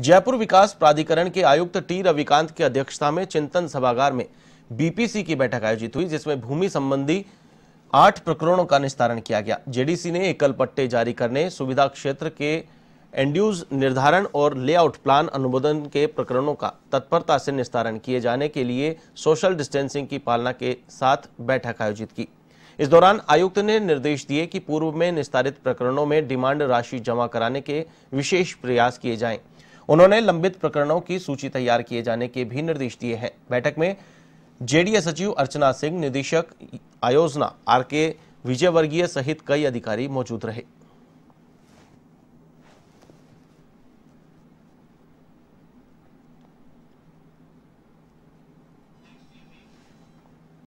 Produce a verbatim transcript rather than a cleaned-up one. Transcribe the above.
जयपुर विकास प्राधिकरण के आयुक्त टी रविकांत की अध्यक्षता में चिंतन सभागार में बीपीसी की बैठक आयोजित हुई, जिसमें भूमि संबंधी आठ प्रकरणों का निस्तारण किया गया। जेडीसी ने एकल पट्टे जारी करने, सुविधा क्षेत्र के एंड्यूज निर्धारण और लेआउट प्लान अनुमोदन के प्रकरणों का तत्परता से निस्तारण किए जाने के लिए सोशल डिस्टेंसिंग की पालना के साथ बैठक आयोजित की। इस दौरान आयुक्त ने निर्देश दिए कि पूर्व में निस्तारित प्रकरणों में डिमांड राशि जमा कराने के विशेष प्रयास किए जाएं। उन्होंने लंबित प्रकरणों की सूची तैयार किए जाने के भी निर्देश दिए हैं। बैठक में जेडीए सचिव अर्चना सिंह, निदेशक आयोजना आरके विजयवर्गीय सहित कई अधिकारी मौजूद रहे।